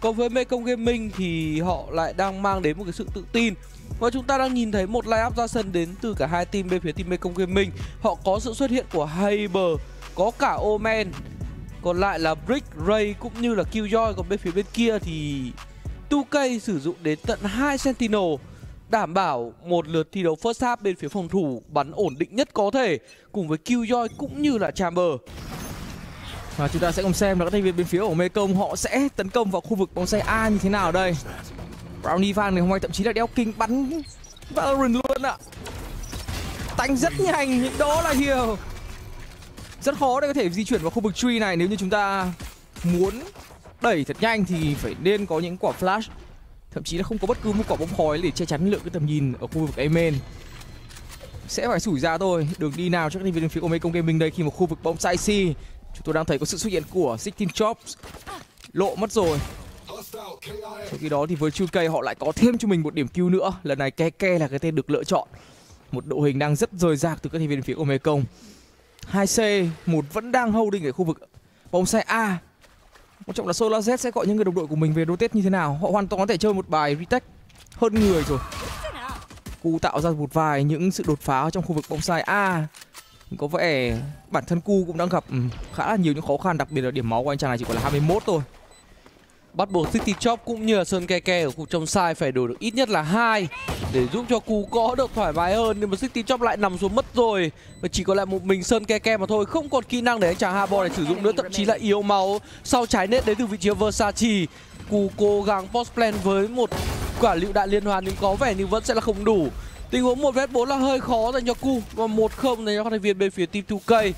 Còn với Mekong Gaming thì họ lại đang mang đến một cái sự tự tin. Và chúng ta đang nhìn thấy một line-up ra sân đến từ cả hai team. Bên phía team Mekong Gaming, họ có sự xuất hiện của Haber, có cả Omen, còn lại là Brick, Ray cũng như là Qjoy. Còn bên phía bên kia thì 2K sử dụng đến tận 2 Sentinel, đảm bảo một lượt thi đấu first half bên phía phòng thủ bắn ổn định nhất có thể, cùng với Qjoy cũng như là Chamber. Và chúng ta sẽ cùng xem là các thành viên bên phía của Mekong họ sẽ tấn công vào khu vực bóng xe A như thế nào đây. Brownie Van này hôm nay thậm chí là đeo kính bắn Valorant luôn ạ. Tánh rất nhanh, đó là hiểu. Rất khó để có thể di chuyển vào khu vực tree này. Nếu như chúng ta muốn đẩy thật nhanh thì phải nên có những quả flash, thậm chí là không có bất cứ một quả bóng khói để che chắn lượng cái tầm nhìn ở khu vực Amen. Sẽ phải sủi ra thôi. Đường đi nào cho các thành viên bên phía của Mekong Gaming đây khi mà khu vực bóng sai C, chúng tôi đang thấy có sự xuất hiện của 16 Chops. Lộ mất rồi. Trong khi đó thì với TWOKAY họ lại có thêm cho mình một điểm kill nữa. Lần này KeKe là cái tên được lựa chọn. Một đội hình đang rất rời rạc từ các thành viên phía của Mekong. 2C, một vẫn đang holding ở khu vực bóng sai A. Quan trọng là Solaz sẽ gọi những người đồng đội của mình về rotate như thế nào. Họ hoàn toàn có thể chơi một bài retake hơn người rồi. Ku tạo ra một vài những sự đột phá trong khu vực bóng sai A. Có vẻ bản thân Ku cũng đang gặp khá là nhiều những khó khăn, đặc biệt là điểm máu của anh chàng này chỉ còn là 21 thôi. Bắt buộc City Chop cũng như là Sơn KeKe ở khu trong sai phải đổi được ít nhất là 2 để giúp cho Ku có được thoải mái hơn. Nhưng mà City Chop lại nằm xuống mất rồi và chỉ còn lại một mình Sơn KeKe mà thôi. Không còn kỹ năng để anh chàng Harbor này sử dụng nữa, thậm chí là yếu máu sau trái nét đến từ vị trí Versace. Ku cố gắng post plan với một quả lựu đạn liên hoàn nhưng có vẻ như vẫn sẽ là không đủ. Tình huống 1v4 là hơi khó dành cho Ku và 1-0 dành cho các thành viên bên phía team 2K.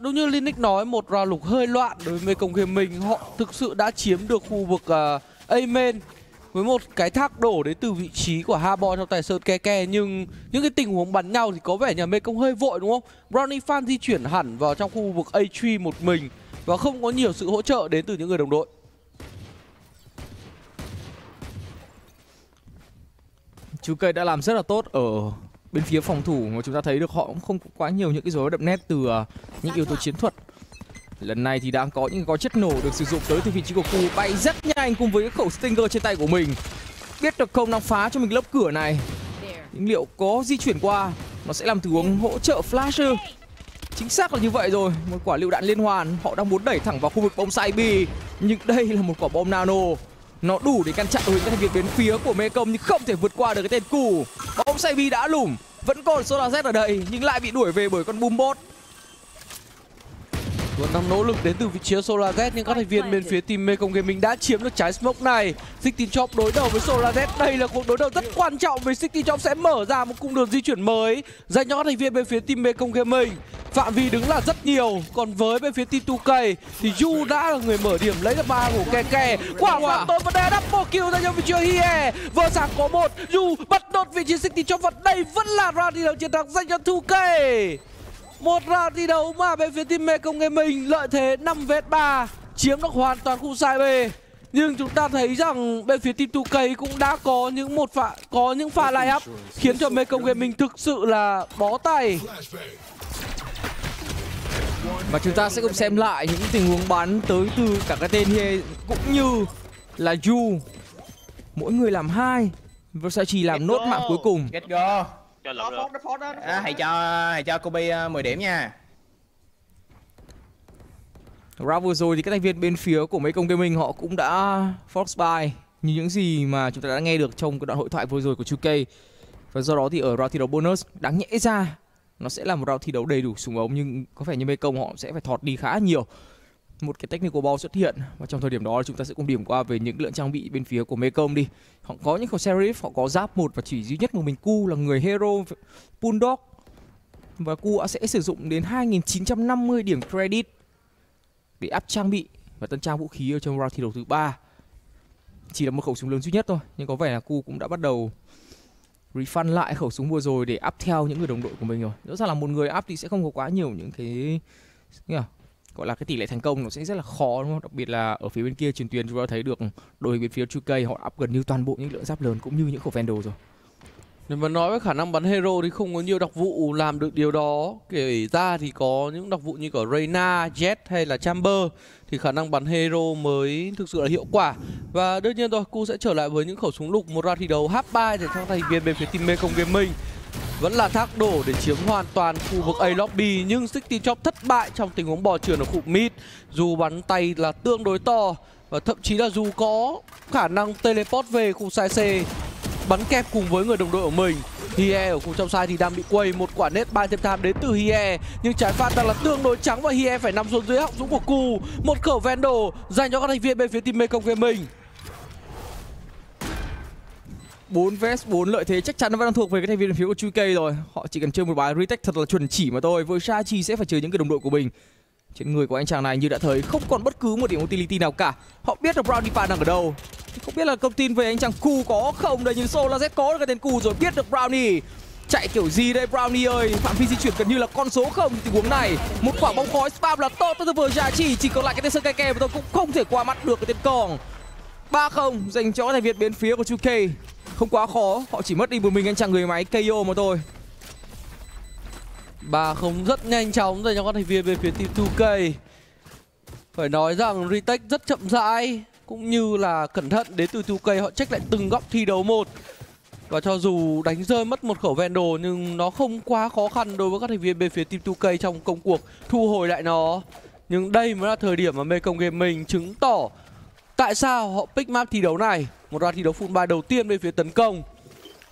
Đúng như Linux nói, một round lục hơi loạn đối với Mekong Gaming. Họ thực sự đã chiếm được khu vực Amen với một cái thác đổ đến từ vị trí của Harbor trong tài Sơn KeKe. Nhưng những cái tình huống bắn nhau thì có vẻ nhà Mekong hơi vội, đúng không? Brownie Fan di chuyển hẳn vào trong khu vực A3 một mình và không có nhiều sự hỗ trợ đến từ những người đồng đội. TWOKAY đã làm rất là tốt ở bên phía phòng thủ mà chúng ta thấy được họ cũng không có quá nhiều những cái rối đậm nét từ những yếu tố chiến thuật. Lần này thì đang có những gói chất nổ được sử dụng tới từ vị trí của Ku, bay rất nhanh cùng với khẩu Stinger trên tay của mình. Biết được không đang phá cho mình lớp cửa này. Nhưng liệu có di chuyển qua nó sẽ làm tướng hỗ trợ flasher. Chính xác là như vậy rồi, một quả lựu đạn liên hoàn, họ đang muốn đẩy thẳng vào khu vực bom sai B, nhưng đây là một quả bom nano. Nó đủ để ngăn chặn đội hình các thành viên bên phía của Mekong nhưng không thể vượt qua được cái tên Ku. Bóng say bi đã lùm, vẫn còn Solaz ở đây nhưng lại bị đuổi về bởi con BoomBot. Vẫn đang nỗ lực đến từ vị trí Solaz nhưng các thành viên bên phía team Mekong Gaming đã chiếm được trái smoke này. 16 Chop đối đầu với Solaz, đây là cuộc đối đầu rất quan trọng vì 16 Chop sẽ mở ra một cung đường di chuyển mới dành cho các thành viên bên phía team Mekong Gaming. Phạm vi đứng là rất nhiều, còn với bên phía team 2K thì Yu đã là người mở điểm lấy được 3 của KeKe. Quả phạt tốt và đã double kill ra cho vị trí Hie. Vừa sáng có 1, Yu bắt đột vị trí 16 Chop và đây vẫn là round thi đấu chiến thắng dành cho 2K. Một round thi đấu mà bên phía team Mekong Gaming lợi thế 5-3, chiếm được hoàn toàn khu sai B. Nhưng chúng ta thấy rằng bên phía team 2K cũng đã có những pha line up khiến cho Mekong Gaming thực sự là bó tay. Và chúng ta sẽ cùng xem lại những tình huống bắn tới từ cả cái tên Hie cũng như là Yu. Mỗi người làm 2, Versace làm nốt mạng cuối cùng. Hãy cho Kobe 10 điểm nha. Round vừa rồi thì các thành viên bên phía của Mekong Gaming họ cũng đã force buy như những gì mà chúng ta đã nghe được trong cái đoạn hội thoại vừa rồi của 2K. Và do đó thì ở round thi đấu bonus đáng nhẽ ra nó sẽ là một round thi đấu đầy đủ súng ống, nhưng có vẻ như Mekong họ sẽ phải thọt đi khá nhiều. Một cái technical ball xuất hiện và trong thời điểm đó chúng ta sẽ cùng điểm qua về những lượng trang bị bên phía của Mekong đi. Họ có những khẩu Serip, họ có giáp 1 và chỉ duy nhất một mình Ku là người hero Bulldog. Và Ku sẽ sử dụng đến 2.950 điểm credit để up trang bị và tân trang vũ khí ở trong round thi đấu thứ 3. Chỉ là một khẩu súng lớn duy nhất thôi, nhưng có vẻ là Ku cũng đã bắt đầu refund lại khẩu súng vừa rồi để up theo những người đồng đội của mình rồi. Rõ ràng là một người up thì sẽ không có quá nhiều những cái gọi là cái tỷ lệ thành công, nó sẽ rất là khó, đúng không? Đặc biệt là ở phía bên kia truyền tuyến chúng ta thấy được đội bên phía 2K họ up gần như toàn bộ những lượng giáp lớn cũng như những khẩu Vandal rồi. Nếu mà nói với khả năng bắn hero thì không có nhiều đặc vụ làm được điều đó. Kể ra thì có những đặc vụ như cả Reyna, Jet hay là Chamber thì khả năng bắn hero mới thực sự là hiệu quả. Và đương nhiên rồi, Ku sẽ trở lại với những khẩu súng lục. Một round thi đấu H3 để cho thành viên bên phía team Mekong Gaming vẫn là thác đổ để chiếm hoàn toàn khu vực A lobby, nhưng 60 Chop thất bại trong tình huống bò trườn ở khu mid. Dù bắn tay là tương đối to và thậm chí là dù có khả năng teleport về khu sai C, bắn kẹp cùng với người đồng đội của mình. Hie ở khu trong sai thì đang bị quay một quả nét bay thêm tham đến từ Hie, nhưng trái phạt đang là tương đối trắng và Hie phải nằm xuống dưới họng súng của Ku. Một khẩu Vandal dành cho các thành viên bên phía team Mekong Gaming. 4 vs 4 lợi thế chắc chắn nó vẫn đang thuộc về cái thành viên phía của TWOKAY rồi. Họ chỉ cần chơi một bài retake thật là chuẩn chỉ mà thôi. Versace sẽ phải chơi những cái đồng đội của mình. Trên người của anh chàng này như đã thấy không còn bất cứ một điểm utility nào cả. Họ biết là Brownie Van đang ở đâu. Không biết là thông tin về anh chàng Ku có không đây, nhưng Solaz có được cái tên Ku rồi, biết được Brownie. Chạy kiểu gì đây Brownie ơi, phạm vi di chuyển gần như là con số không tình huống này. Một quả bóng khói spam là tốt tới từ Versace, chỉ còn lại cái tên Sơn KeKe mà tôi cũng không thể qua mắt được cái tên Kong. 3-0 dành cho thành viên bên phía của TWOKAY. Không quá khó, họ chỉ mất đi một mình anh chàng người máy KO mà thôi. 3-0 rất nhanh chóng dành cho các thành viên bên phía team 2K. Phải nói rằng retake rất chậm rãi cũng như là cẩn thận đến từ 2K, họ check lại từng góc thi đấu một. Và cho dù đánh rơi mất một khẩu Vandal nhưng nó không quá khó khăn đối với các thành viên bên phía team 2K trong công cuộc thu hồi lại nó. Nhưng đây mới là thời điểm mà Mekong Gaming chứng tỏ tại sao họ pick map thi đấu này. Một round thi đấu full buy đầu tiên bên phía tấn công.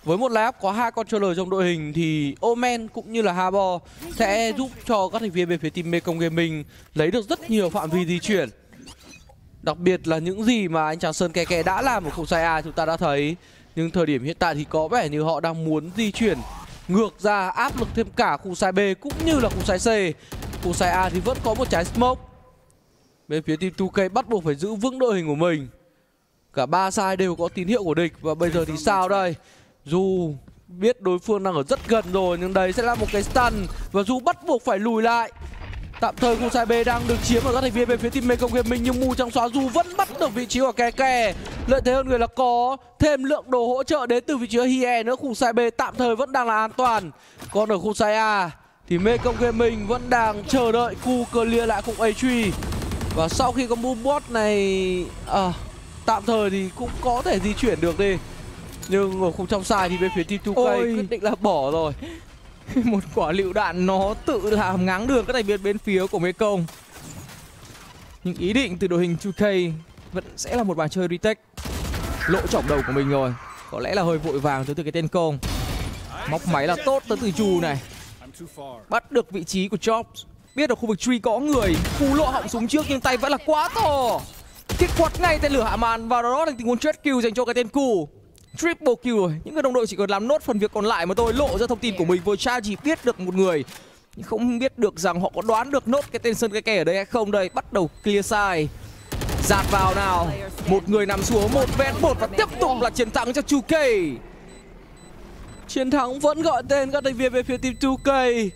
Với một lineup có hai controller trong đội hình thì Omen cũng như là Harbor sẽ giúp cho các thành viên bên phía team Mekong Gaming lấy được rất nhiều phạm vi di chuyển. Đặc biệt là những gì mà anh chàng Sơn KeKe đã làm ở khung sai A chúng ta đã thấy. Nhưng thời điểm hiện tại thì có vẻ như họ đang muốn di chuyển ngược ra áp lực thêm cả khung sai B cũng như là khung sai C. Khung sai A thì vẫn có một trái smoke. Bên phía team 2K bắt buộc phải giữ vững đội hình của mình. Cả ba side đều có tín hiệu của địch và bây giờ thì sao đây? Dù biết đối phương đang ở rất gần rồi nhưng đấy sẽ là một cái stun và dù bắt buộc phải lùi lại. Tạm thời khu sai B đang được chiếm ở các thành viên bên phía team Mekong Gaming, nhưng mù trắng xóa dù vẫn bắt được vị trí của KeKe. Lợi thế hơn người là có thêm lượng đồ hỗ trợ đến từ vị trí Hie nữa. Khu sai B tạm thời vẫn đang là an toàn. Còn ở khu sai A thì Mekong Gaming vẫn đang chờ đợi Ku clear lại cục A3. Và sau khi con BoomBot này tạm thời thì cũng có thể di chuyển được đi. Nhưng ở khung trong sai thì bên phía team 2K quyết định là bỏ rồi. Một quả lựu đạn nó tự làm ngáng đường các thành viên bên phía của Mekong. Nhưng ý định từ đội hình 2K vẫn sẽ là một bàn chơi retake. Lộ chỏng đầu của mình rồi. Có lẽ là hơi vội vàng tới từ cái tên Kong. Móc máy là tốt tới từ Chu này. Bắt được vị trí của Chop. Biết ở khu vực tree có người. Cú lộ họng súng trước nhưng tay vẫn là quá to. Kích quật ngay tên lửa hạ màn và đó là tình huống chết kill dành cho cái tên Ku. Triple kill rồi, những người đồng đội chỉ cần làm nốt phần việc còn lại mà tôi. Lộ ra thông tin của mình, Versace chỉ biết được một người nhưng không biết được rằng họ có đoán được nốt cái tên Sơn KeKe ở đây hay không đây. Bắt đầu clear side, dạt vào nào, một người nằm xuống, 1 vs 1 và tiếp tục là chiến thắng cho 2K. Chiến thắng vẫn gọi tên các thành viên về phía team 2K.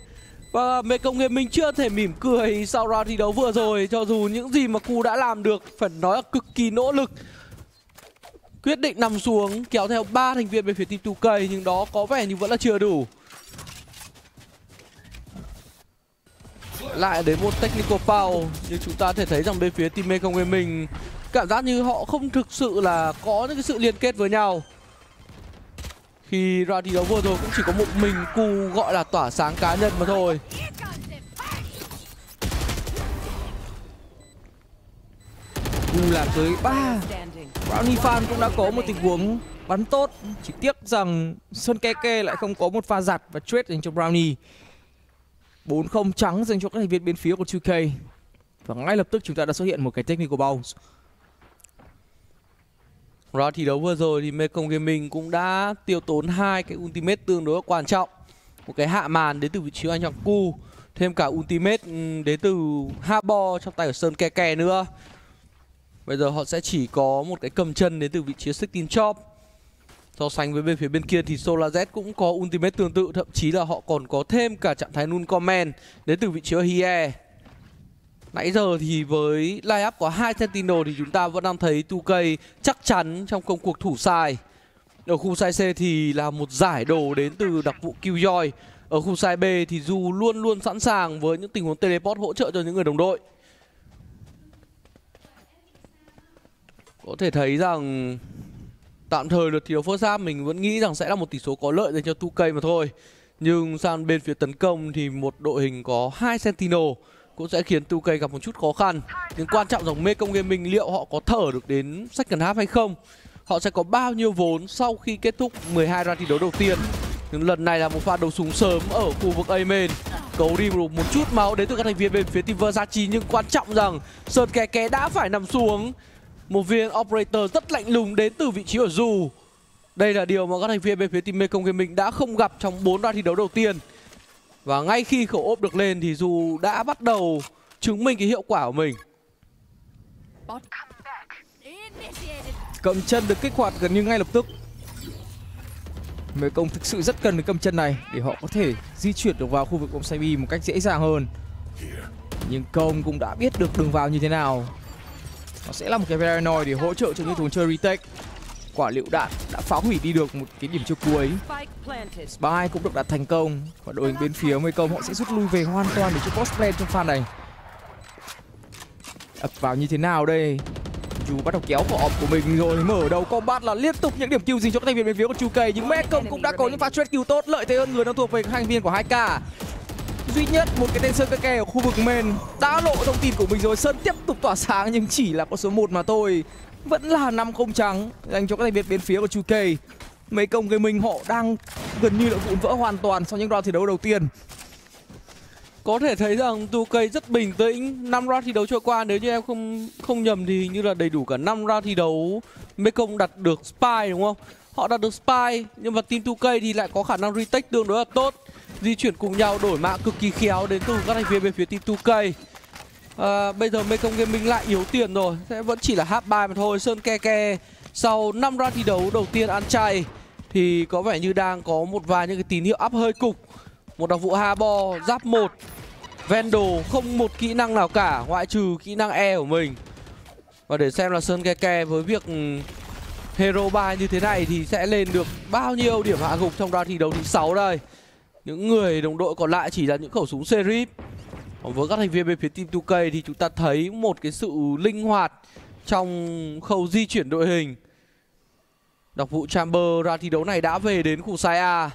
Và Mekong Gaming chưa thể mỉm cười sau round thi đấu vừa rồi, cho dù những gì mà Ku đã làm được phải nói là cực kỳ nỗ lực. Quyết định nằm xuống kéo theo 3 thành viên về phía team 2K, nhưng đó có vẻ như vẫn là chưa đủ. Lại đến một technical foul, nhưng chúng ta thể thấy rằng bên phía team Mekong Gaming cảm giác như họ không thực sự là có những cái sự liên kết với nhau. Khi ra thi đấu vừa rồi cũng chỉ có một mình Ku gọi là tỏa sáng cá nhân mà thôi. Ku làm tới 3. Brownie Van cũng đã có một tình huống bắn tốt, chỉ tiếc rằng Sơn KeKe lại không có một pha giặt và trade dành cho Brownie. 4-0 trắng dành cho các thành viên bên phía của 2K. Và ngay lập tức chúng ta đã xuất hiện một cái technical bounce. Round thi đấu vừa rồi thì Mekong Gaming cũng đã tiêu tốn 2 cái ultimate tương đối quan trọng. Một cái hạ màn đến từ vị trí anh chàng Ku, thêm cả ultimate đến từ Harbor trong tay của Sơn KeKe nữa. Bây giờ họ sẽ chỉ có một cái cầm chân đến từ vị trí 16 Chop. So sánh với bên phía bên kia thì Solaz cũng có ultimate tương tự, thậm chí là họ còn có thêm cả trạng thái null comment đến từ vị trí Hie. Nãy giờ thì với lineup có 2 Sentinel thì chúng ta vẫn đang thấy 2K chắc chắn trong công cuộc thủ sai. Ở khu sai C thì là một giải đồ đến từ đặc vụ Qjoy. Ở khu sai B thì Du luôn luôn sẵn sàng với những tình huống teleport hỗ trợ cho những người đồng đội. Có thể thấy rằng tạm thời lượt thi đấu first half mình vẫn nghĩ rằng sẽ là một tỷ số có lợi dành cho 2K mà thôi. Nhưng sang bên phía tấn công thì một đội hình có 2 Sentinel cũng sẽ khiến 2K gặp một chút khó khăn. Nhưng quan trọng rằng Mekong Gaming liệu họ có thở được đến second half hay không? Họ sẽ có bao nhiêu vốn sau khi kết thúc 12 round thi đấu đầu tiên? Nhưng lần này là một pha đấu súng sớm ở khu vực Omen, cấu đi một chút máu đến từ các thành viên bên phía team Versace. Nhưng quan trọng rằng Sơn KeKe đã phải nằm xuống. Một viên Operator rất lạnh lùng đến từ vị trí ở Dù. Đây là điều mà các thành viên bên phía team Mekong Gaming đã không gặp trong 4 round thi đấu đầu tiên. Và ngay khi khẩu ốp được lên thì Dù đã bắt đầu chứng minh cái hiệu quả của mình. Cầm chân được kích hoạt gần như ngay lập tức. Mekong thực sự rất cần cái cầm chân này để họ có thể di chuyển được vào khu vực vòng xoay B một cách dễ dàng hơn. Nhưng Công cũng đã biết được đường vào như thế nào. Nó sẽ là một cái Paranoia để hỗ trợ cho những thùng chơi retake. Quả liệu đạn đã phá hủy đi được một cái điểm trước cuối. Spy cũng được đặt thành công. Và đội hình bên phía Mekong họ sẽ rút lui về hoàn toàn để cho post plan trong pha này. Ập vào như thế nào đây? Dù bắt đầu kéo vào của mình rồi, mở đầu combat là liên tục những điểm kill dành cho các thành viên bên phía của 2K. Nhưng Mekong cũng đã có những pha trade kill tốt, lợi thế hơn người đang thuộc về các thành viên của 2K. Duy nhất một cái tên Sơn KeKe ở khu vực main đã lộ thông tin của mình rồi. Sơn tiếp tục tỏa sáng nhưng chỉ là con số 1 mà thôi. Vẫn là 5 không trắng dành cho các thành viên bên phía của 2K. Mekong Gaming họ đang gần như là vụn vỡ hoàn toàn sau những round thi đấu đầu tiên. Có thể thấy rằng 2K rất bình tĩnh. 5 round thi đấu trôi qua, nếu như em không nhầm thì như là đầy đủ cả 5 round thi đấu Mekong đặt được Spy đúng không? Họ đặt được Spy nhưng mà team 2K thì lại có khả năng retake tương đối là tốt. Di chuyển cùng nhau, đổi mạng cực kỳ khéo đến từ các thành viên bên phía team 2K. Bây giờ Mekong Gaming lại yếu tiền rồi, sẽ vẫn chỉ là half buy mà thôi. Sơn KeKe sau 5 round thi đấu đầu tiên ăn chay thì có vẻ như đang có một vài những cái tín hiệu áp hơi cục. Một đặc vụ Harbor giáp 1 Vandal không một kỹ năng nào cả ngoại trừ kỹ năng E của mình. Và để xem là Sơn KeKe với việc Hero 3 như thế này thì sẽ lên được bao nhiêu điểm hạ gục trong round thi đấu thứ 6 đây. Những người đồng đội còn lại chỉ là những khẩu súng Serip. Còn với các thành viên bên phía team 2K thì chúng ta thấy một cái sự linh hoạt trong khâu di chuyển đội hình. Đặc vụ Chamber ra thi đấu này đã về đến khu sai A.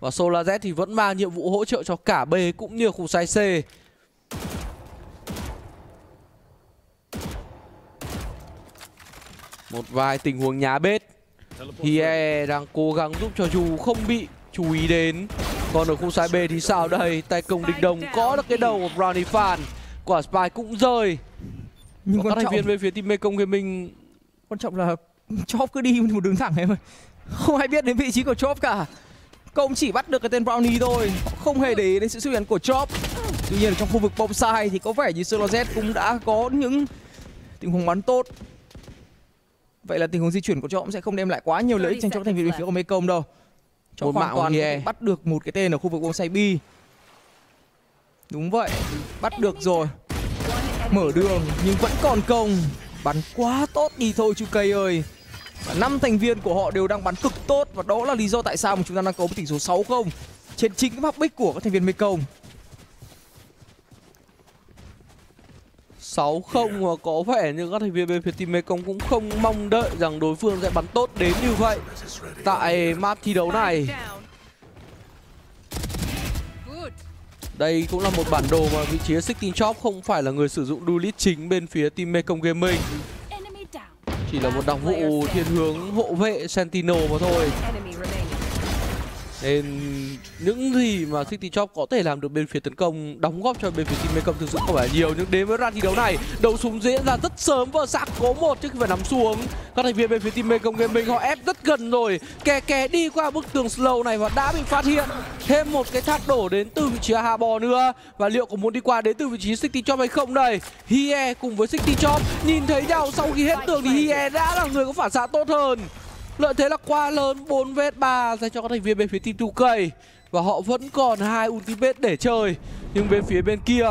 Và Solaz thì vẫn mang nhiệm vụ hỗ trợ cho cả B cũng như khu sai C. Một vài tình huống nhá bết. Hie đang cố gắng giúp cho Du không bị chú ý đến. Còn ở khu sai B thì sao đây? Tay công địch đồng có được cái đầu của Brownie Van. Quả Spy cũng rơi. Nhưng các thành viên bên phía team Mekong Gaming, quan trọng là Chop cứ đi một đường thẳng em ơi. Không ai biết đến vị trí của Chop cả. Công chỉ bắt được cái tên Brownie thôi, không hề để ý đến sự xuất hiện của Chop. Tuy nhiên trong khu vực bom sai thì có vẻ như Solaz cũng đã có những tình huống bắn tốt. Vậy là tình huống di chuyển của Chop sẽ không đem lại quá nhiều lợi ích dành cho các thành viên bên phía của Mekong đâu. Chop hoàn toàn bắt được một cái tên ở khu vực bom sai B. Đúng vậy, bắt được rồi. Mở đường nhưng vẫn còn Công. Bắn quá tốt đi thôi 2K ơi. Và 5 thành viên của họ đều đang bắn cực tốt. Và đó là lý do tại sao mà chúng ta đang có một tỷ số 6-0 trên chính cái map pick của các thành viên Mekong. 6-0 và có vẻ như các thành viên bên phía team Mekong cũng không mong đợi rằng đối phương sẽ bắn tốt đến như vậy tại map thi đấu này. Đây cũng là một bản đồ mà vị trí 16 Chop không phải là người sử dụng duelist chính bên phía team Mekong Gaming. Chỉ là một đặc vụ thiên hướng hộ vệ Sentinel mà thôi. Nên những gì mà 16 Chop có thể làm được bên phía tấn công, đóng góp cho bên phía team Mekong thực sự không phải nhiều. Nhưng đến với round thi đấu này, đấu súng diễn ra rất sớm và sạc cố một trước khi phải nằm xuống. Các thành viên bên phía team Mekong Gaming họ ép rất gần rồi. KeKe đi qua bức tường slow này và đã bị phát hiện. Thêm một cái thác đổ đến từ vị trí Harbor nữa. Và liệu có muốn đi qua đến từ vị trí 16 Chop hay không đây? Hie cùng với 16 Chop nhìn thấy nhau sau khi hết tường thì Hie đã là người có phản xạ tốt hơn. Lợi thế là quá lớn, 4 vs 3 dành cho các thành viên bên phía team 2K. Và họ vẫn còn 2 ultimate để chơi. Nhưng bên phía bên kia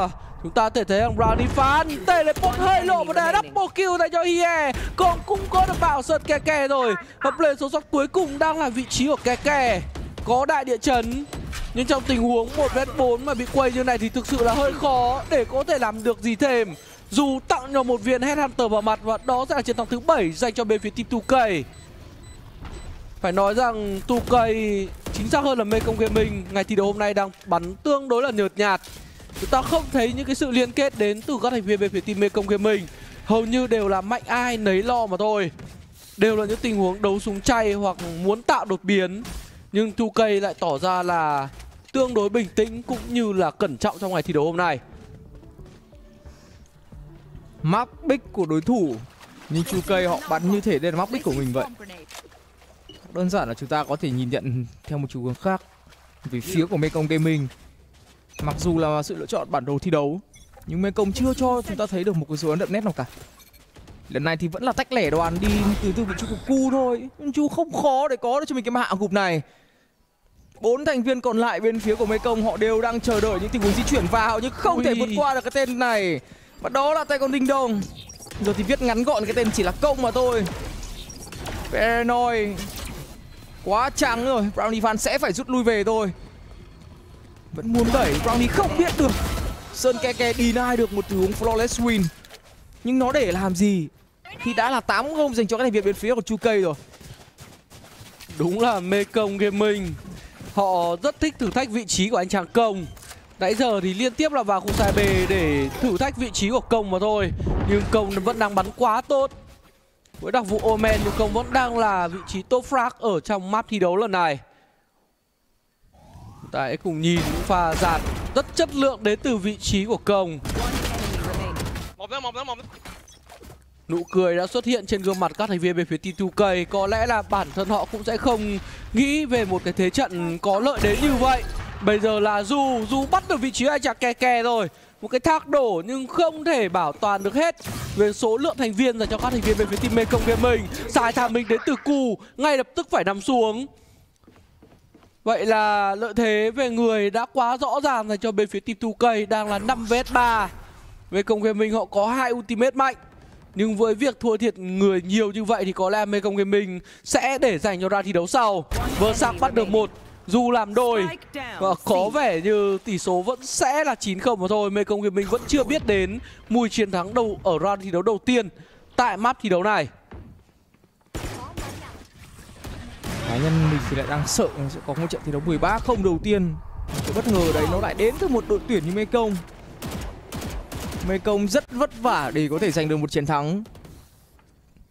Chúng ta có thể thấy rằng Brownie Van teleport hơi lộ một đá double kill dành cho Hie. Còn cũng có được bảo Sơn KeKe rồi. Và play số shot cuối cùng đang là vị trí của KeKe. Có đại địa chấn, nhưng trong tình huống 1v4 mà bị quay như này thì thực sự là hơi khó để có thể làm được gì thêm. Dù tặng được một viên Headhunter vào mặt, và đó sẽ là chiến thắng thứ 7 dành cho bên phía team 2K. Phải nói rằng 2K, chính xác hơn là Mekong Gaming, ngày thi đấu hôm nay đang bắn tương đối là nhợt nhạt. Chúng ta không thấy những cái sự liên kết đến từ các thành viên bên phía team Mekong Gaming. Hầu như đều là mạnh ai nấy lo mà thôi. Đều là những tình huống đấu súng chay hoặc muốn tạo đột biến. Nhưng 2K lại tỏ ra là tương đối bình tĩnh cũng như là cẩn trọng trong ngày thi đấu hôm nay. Mắc pick của đối thủ, nhưng 2K họ bắn như thể đây là mắc pick của mình vậy. Đơn giản là chúng ta có thể nhìn nhận theo một chiều hướng khác về phía của Mekong Gaming. Mặc dù là sự lựa chọn bản đồ thi đấu, nhưng Mekong chưa cho chúng ta thấy được một cái dấu ấn đậm nét nào cả. Lần này thì vẫn là tách lẻ đoàn đi từ từ vị trí của Ku thôi. Nhưng chú không khó để có được cho mình cái hạ gục này. 4 thành viên còn lại bên phía của Mekong họ đều đang chờ đợi những tình huống di chuyển vào, nhưng không thể vượt qua được cái tên này. Và đó là tay con Đinh Đông. Rồi thì viết ngắn gọn cái tên chỉ là Công mà thôi. Paranoia quá trắng rồi. Brownie Van sẽ phải rút lui về thôi. Vẫn muốn đẩy, Brownie không biết được. Sơn KeKe deny được một tình huống flawless win. Nhưng nó để làm gì khi đã là 8 hôm dành cho các thành viên bên phía của 2K rồi. Đúng là Mekong Gaming, họ rất thích thử thách vị trí của anh chàng Công. Nãy giờ thì liên tiếp là vào khu sai B để thử thách vị trí của Công mà thôi. Nhưng Công vẫn đang bắn quá tốt. Với đặc vụ Omen, nhưng Công vẫn đang là vị trí top frag ở trong map thi đấu lần này. Chúng ta hãy cùng nhìn pha dạt rất chất lượng đến từ vị trí của Công. Nụ cười đã xuất hiện trên gương mặt các thành viên bên phía team 2K. Có lẽ là bản thân họ cũng sẽ không nghĩ về một cái thế trận có lợi đến như vậy. Bây giờ là Du bắt được vị trí anh chàng KeKe rồi. Một cái thác đổ nhưng không thể bảo toàn được hết về số lượng thành viên dành cho các thành viên bên phía team Mekong Gaming. Sai tham mình đến từ Ku, ngay lập tức phải nằm xuống. Vậy là lợi thế về người đã quá rõ ràng dành cho bên phía team 2K, đang là 5 vs 3. Mekong Gaming họ có 2 ultimate mạnh, nhưng với việc thua thiệt người nhiều như vậy thì có lẽ Mekong Gaming sẽ để dành cho ra thi đấu sau. Versace bắt được 1, dù làm đôi, và có vẻ như tỷ số vẫn sẽ là 9-0 mà thôi. Mekong Gaming vẫn chưa biết đến mùi chiến thắng đầu ở round thi đấu đầu tiên tại map thi đấu này. Cá nhân mình thì lại đang sợ sẽ có một trận thi đấu 13-0 đầu tiên. Cái bất ngờ đấy nó lại đến từ một đội tuyển như Mekong. Mekong rất vất vả để có thể giành được một chiến thắng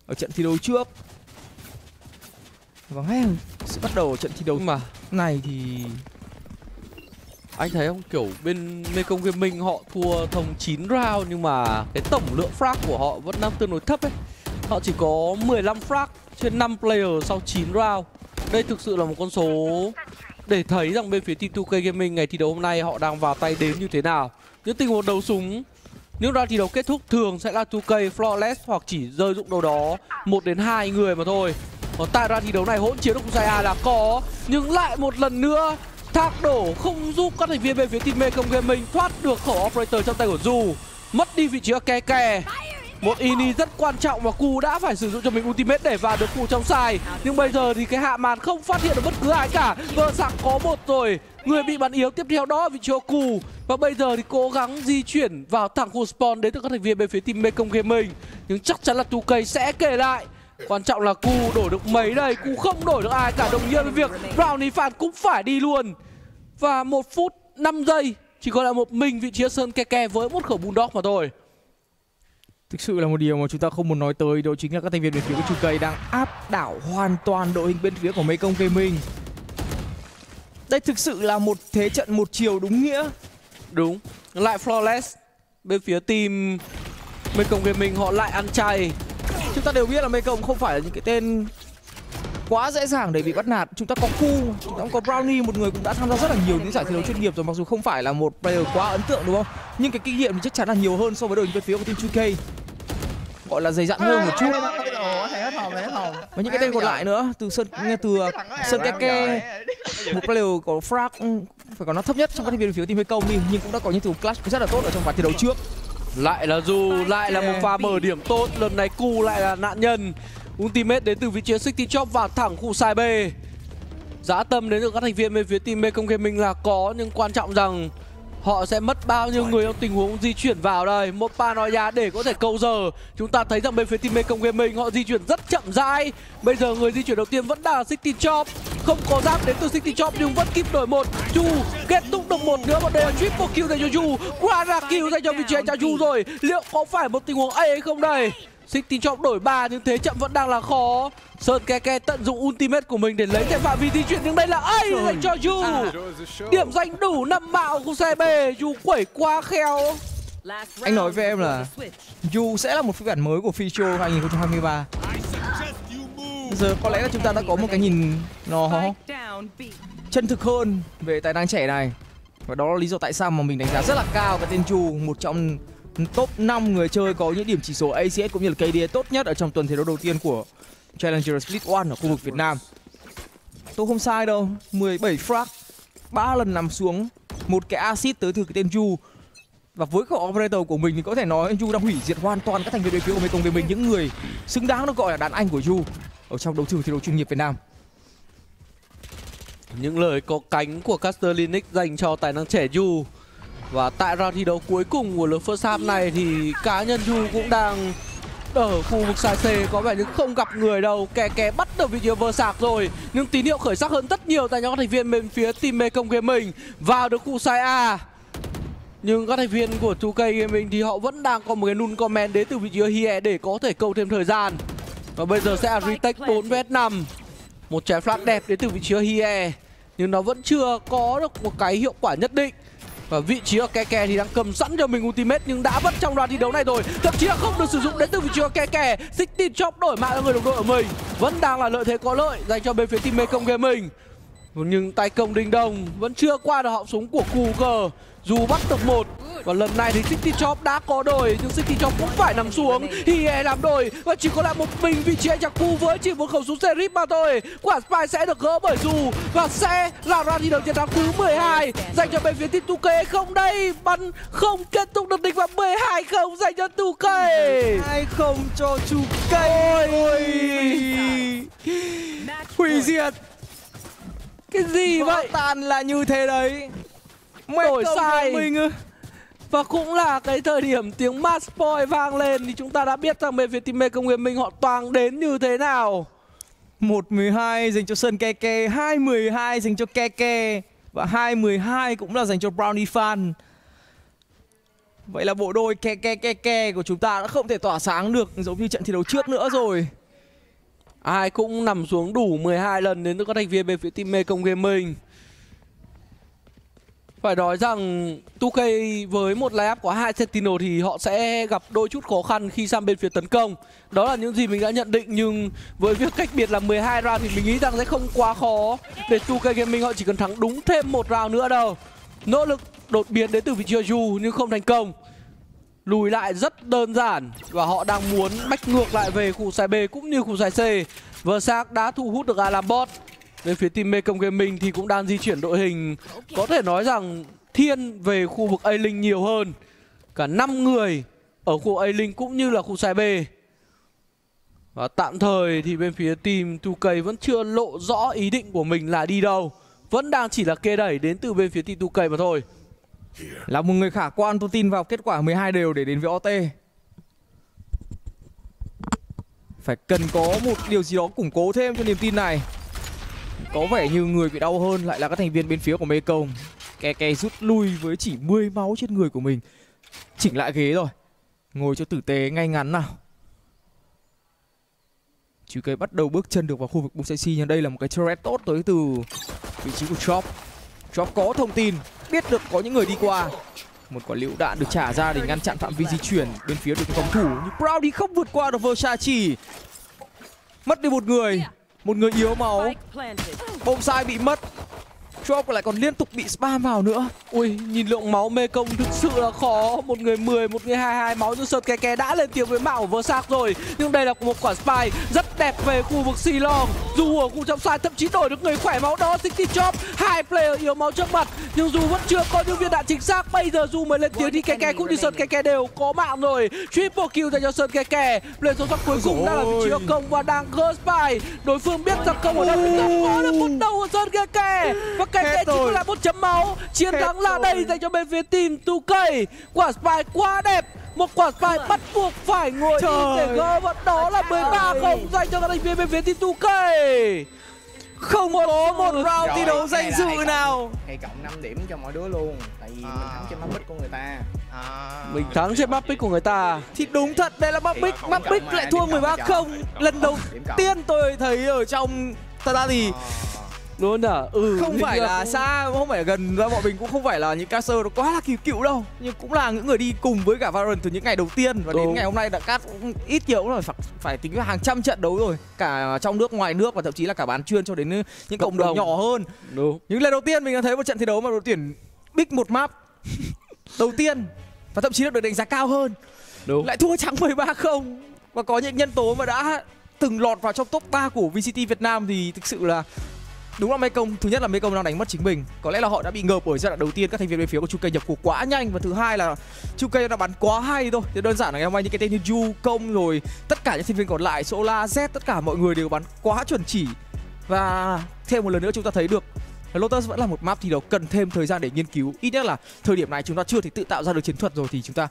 ở trận thi đấu trước. Và ngay sẽ bắt đầu trận thi đấu mà này thì anh thấy không, kiểu bên Mekong Gaming họ thua thông 9 round nhưng mà cái tổng lượng frag của họ vẫn đang tương đối thấp ấy. Họ chỉ có 15 frag trên 5 player sau 9 round. Đây thực sự là một con số để thấy rằng bên phía team 2K Gaming ngày thi đấu hôm nay họ đang vào tay đến như thế nào. Những tình huống đấu súng, những round thi đấu kết thúc thường sẽ là 2K flawless hoặc chỉ rơi dụng đâu đó 1 đến 2 người mà thôi. Còn tại round thi đấu này hỗn chiến của Qjoy là có, nhưng lại một lần nữa thác đổ không giúp các thành viên bên phía team Mekong Gaming thoát được khẩu Operator trong tay của Du. Mất đi vị trí ở KeKe. Một ini rất quan trọng và Ku đã phải sử dụng cho mình ultimate để vào được Ku trong side. Nhưng bây giờ thì cái hạ màn không phát hiện được bất cứ ai cả. Vợ sạc có 1 rồi. Người bị bắn yếu tiếp theo đó là vị trí Ku. Và bây giờ thì cố gắng di chuyển vào thẳng khu spawn đến từ các thành viên bên phía team Mekong Gaming. Nhưng chắc chắn là 2K sẽ kể lại. Quan trọng là Ku đổi được mấy đây. Ku không đổi được ai cả, đồng nghĩa với việc Brownie Van cũng phải đi luôn. Và 1 phút 5 giây, chỉ còn lại một mình vị trí Sơn KeKe với một khẩu Bulldog mà thôi. Thực sự là một điều mà chúng ta không muốn nói tới, đó chính là các thành viên bên phía của 2K đang áp đảo hoàn toàn đội hình bên phía của Mekong Gaming. Đây thực sự là một thế trận một chiều đúng nghĩa. Đúng, lại flawless. Bên phía team Mekong Gaming họ lại ăn chay. Chúng ta đều biết là Mekong không phải là những cái tên quá dễ dàng để bị bắt nạt. Chúng ta có Ku, chúng ta cũng có Brownie, một người cũng đã tham gia rất là nhiều những giải thi đấu chuyên nghiệp rồi, mặc dù không phải là một player quá ấn tượng đúng không, nhưng cái kinh nghiệm thì chắc chắn là nhiều hơn so với đội hình bên phía của team 2K, gọi là dày dặn hơn một chút. Và những cái tên còn lại nữa, từ Sơn KeKe, một player có frag phải còn nó thấp nhất trong các thành viên phía team Mekong đi, nhưng cũng đã có những thủ clash rất là tốt ở trong ván thi đấu trước. Lại là dù lại là một pha mở điểm tốt, lần này Ku lại là nạn nhân. Ultimate đến từ vị trí 60 Chop vào thẳng khu side B. Dã tâm đến từ các thành viên bên phía team Mekong Gaming là có, nhưng quan trọng rằng họ sẽ mất bao nhiêu người trong tình huống di chuyển vào đây. Một Paranoia để có thể câu giờ. Chúng ta thấy rằng bên phía team Mekong Gaming họ di chuyển rất chậm rãi. Bây giờ người di chuyển đầu tiên vẫn đang là 60 Chop. Không có giáp đến từ 60 Chop nhưng vẫn kịp đổi một. Chu kết thúc được một nữa. Một đây là triple kill dành cho Chu. Quadra kill dành cho vị trí anh Chu rồi. Liệu có phải một tình huống A hay không đây? 60 Chop đổi 3 nhưng thế chậm vẫn đang là khó. Sơn KeKe tận dụng ultimate của mình để lấy thêm phạm vi di chuyển, nhưng đây là A dành cho Yu. Điểm danh đủ 5 mạo của CB. Yu quẩy quá khéo. Anh nói với em là Yu sẽ là một phiên bản mới của Ficho 2023. Giờ có lẽ là chúng ta đã có một cái nhìn nó chân thực hơn về tài năng trẻ này. Và đó là lý do tại sao mà mình đánh giá rất là cao cái tên Yu, một trong top 5 người chơi có những điểm chỉ số ACS cũng như là KDA tốt nhất ở trong tuần thi đấu đầu tiên của Challenger Split One ở khu vực Việt Nam. Tôi không sai đâu, 17 frag, 3 lần nằm xuống, một cái acid tới từ cái tên Yu. Và với cái operator của mình thì có thể nói Yu đã hủy diệt hoàn toàn các thành viên đội phía của Mekong Gaming, những người xứng đáng được gọi là đàn anh của Yu ở trong đấu trường thi đấu chuyên nghiệp Việt Nam. Những lời có cánh của Caster Linux dành cho tài năng trẻ Yu. Và tại round thi đấu cuối cùng của lượt first half này thì cá nhân Yu cũng đang ở khu vực side C, có vẻ như không gặp người đâu. KeKe bắt được vị trí Versace rồi, nhưng tín hiệu khởi sắc hơn rất nhiều tại nhóm các thành viên bên phía team Mekong Gaming vào được khu side A. Nhưng các thành viên của 2K Gaming thì họ vẫn đang có một cái null comment đến từ vị trí Hie để có thể câu thêm thời gian. Và bây giờ sẽ là retake 4 vs 5. Một trái flash đẹp đến từ vị trí Hie, nhưng nó vẫn chưa có được một cái hiệu quả nhất định. Và vị trí ở KeKe thì đang cầm sẵn cho mình ultimate nhưng đã mất trong đoạn thi đấu này rồi. Thậm chí là không được sử dụng đến từ vị trí ở KeKe. 60 Chop đổi mạng cho người đồng đội của mình. Vẫn đang là lợi thế có lợi dành cho bên phía team Mekong Gaming. Nhưng tay công đình đồng vẫn chưa qua được họng súng của QG. Dù bắt được một. Và lần này thì 60 Chop đã có đồi, nhưng 60 Chop cũng phải nằm xuống. Hie làm đồi và chỉ còn lại một mình vị trí chặt Ku với chỉ một khẩu súng Serip mà thôi. Quả spy sẽ được gỡ bởi Yu và sẽ là round thi đấu chiến thắng thứ 12 dành cho bên phía team 2K không đây. Bắn không kết thúc được địch và 12-0 dành cho 2K. 2-0 cho 2K. Hủy diệt. Cái gì vậy? Tàn là như thế đấy. Đổi sai. Và cũng là cái thời điểm tiếng match point vang lên thì chúng ta đã biết rằng bên phía team Mekong Gaming họ toang đến như thế nào. 1-12 dành cho Sơn KeKe, 2-12 dành cho KeKe và 2-12 cũng là dành cho Brownie Van. Vậy là bộ đôi KeKe của chúng ta đã không thể tỏa sáng được giống như trận thi đấu trước nữa rồi. Ai cũng nằm xuống đủ 12 lần đến từ các thành viên bên phía team Mekong Gaming. Phải nói rằng 2K với một line-up có 2 Sentinel thì họ sẽ gặp đôi chút khó khăn khi sang bên phía tấn công. Đó là những gì mình đã nhận định, nhưng với việc cách biệt là 12 round thì mình nghĩ rằng sẽ không quá khó để 2K Gaming, họ chỉ cần thắng đúng thêm một round nữa đâu. Nỗ lực đột biến đến từ vị trí Yu nhưng không thành công. Lùi lại rất đơn giản và họ đang muốn bách ngược lại về khu side B cũng như khu side C. Versace đã thu hút được A làm bot. Bên phía team Mekong Gaming thì cũng đang di chuyển đội hình, có thể nói rằng thiên về khu vực A-Link nhiều hơn. Cả 5 người ở khu A-Link cũng như là khu side B. Và tạm thời thì bên phía team 2K vẫn chưa lộ rõ ý định của mình là đi đâu. Vẫn đang chỉ là kê đẩy đến từ bên phía team 2K mà thôi. Là một người khả quan, tôi tin vào kết quả 12 đều để đến với OT. Phải cần có một điều gì đó củng cố thêm cho niềm tin này. Có vẻ như người bị đau hơn lại là các thành viên bên phía của Mekong. KeKe rút lui với chỉ 10 máu trên người của mình. Chỉnh lại ghế rồi, ngồi cho tử tế ngay ngắn nào. 2K bắt đầu bước chân được vào khu vực Busesi, nhưng đây là một cái turret tốt tới từ vị trí của Chop. Chop có thông tin, biết được có những người đi qua. Một quả lựu đạn được trả ra để ngăn chặn phạm vi di chuyển bên phía đội phòng thủ. Nhưng Brownie không vượt qua được Versace. Mất đi một người. Một người yếu máu. Bom sai bị mất. Chop lại còn liên tục bị spam vào nữa. Ui, nhìn lượng máu Mekong thực sự là khó. Một người 10, một người 22 máu. Nhưng Sơn KeKe đã lên tiếng với mạo của Versace rồi. Nhưng đây là một quả spy rất đẹp về khu vực C long. Dù ở khu trọng sai thậm chí đổi được người khỏe máu đó, City Chop, hai player yếu máu trước mặt, nhưng dù vẫn chưa có những viên đạn chính xác. Bây giờ dù mới lên tiếng thì KeKe cũng như Sơn KeKe đều có mạng rồi. Triple kill dành cho Sơn KeKe. Lên số sắp cuối cùng đang là vị trí ở công và đang ghost by. Đối phương biết rằng công ở đây cũng có được một đầu của Sơn KeKe và KeKe chỉ còn lại một chấm máu. Chiến thắng là đây dành cho bên phía team 2K. Quả spy quá đẹp, một quả spy bắt buộc phải ngồi để gỡ, và đó là 13-0 dành cho các thành viên bên phía team 2K. Không có một round thi đấu danh dự nào. Hay cộng 5 điểm cho mọi đứa luôn, tại vì mình thắng trên map pick của người ta. Mình thắng trên map pick của người ta thì đúng thật, đây là map pick lại thua 13-0 lần đầu tiên tôi thấy ở trong. Thật ra thì luôn à, không phải là xa, không phải là gần ra, bọn mình cũng không phải là những caster nó quá là kỳ cựu đâu, nhưng cũng là những người đi cùng với cả Valorant từ những ngày đầu tiên và đến ngày hôm nay đã cast ít nhiều cũng là phải tính với hàng trăm trận đấu rồi, cả trong nước ngoài nước và thậm chí là cả bán chuyên cho đến những cộng đồng nhỏ hơn. Đúng. Những lần đầu tiên mình đã thấy một trận thi đấu mà đội tuyển pick một map đầu tiên và thậm chí là được đánh giá cao hơn. Đúng. Lại thua trắng 13-0 và có những nhân tố mà đã từng lọt vào trong top 3 của VCT Việt Nam thì thực sự là đúng là Mekong, thứ nhất là Mekong đang đánh mất chính mình. Có lẽ là họ đã bị ngợp ở giai đoạn đầu tiên, các thành viên bên phía của TWOKAY nhập cuộc quá nhanh, và thứ hai là TWOKAY đã bắn quá hay thôi. Thì đơn giản là ngày hôm nay những cái tên như Du, Công rồi tất cả những thành viên còn lại, Solaz, Jet, tất cả mọi người đều bắn quá chuẩn chỉ. Và thêm một lần nữa chúng ta thấy được Lotus vẫn là một map thi đấu cần thêm thời gian để nghiên cứu. Ít nhất là thời điểm này chúng ta chưa thể tự tạo ra được chiến thuật rồi thì chúng ta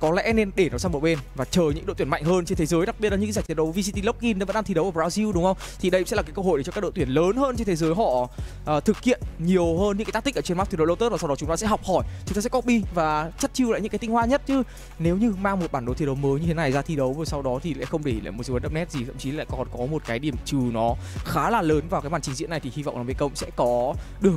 có lẽ nên để nó sang một bên và chờ những đội tuyển mạnh hơn trên thế giới, đặc biệt là những giải thi đấu VCT Login nó vẫn đang thi đấu ở Brazil đúng không? Thì đây sẽ là cái cơ hội để cho các đội tuyển lớn hơn trên thế giới họ thực hiện nhiều hơn những cái tactic ở trên map thi đấu Lotus, và sau đó chúng ta sẽ học hỏi, chúng ta sẽ copy và chắt chiu lại những cái tinh hoa nhất. Chứ nếu như mang một bản đồ thi đấu mới như thế này ra thi đấu rồi sau đó thì lại không để lại một dấu ấn đậm nét gì, thậm chí lại còn có một cái điểm trừ nó khá là lớn vào cái màn trình diễn này, thì hy vọng là Mekong sẽ có được,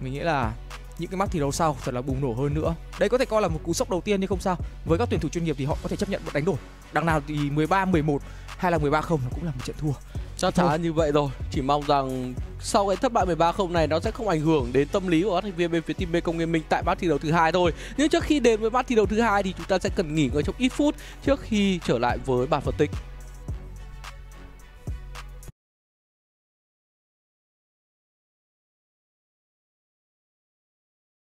mình nghĩ là những cái map thi đấu sau thật là bùng nổ hơn nữa. Đây có thể coi là một cú sốc đầu tiên nhưng không sao. Với các tuyển thủ chuyên nghiệp thì họ có thể chấp nhận một đánh đổi. Đằng nào thì 13-11 hay là 13-0 cũng là một trận thua. Chắc chắn như vậy rồi. Chỉ mong rằng sau cái thất bại 13-0 này nó sẽ không ảnh hưởng đến tâm lý của các thành viên bên phía team Mekong Gaming tại map thi đấu thứ hai thôi. Nhưng trước khi đến với map thi đấu thứ hai thì chúng ta sẽ cần nghỉ ngơi trong ít phút trước khi trở lại với bản phân tích.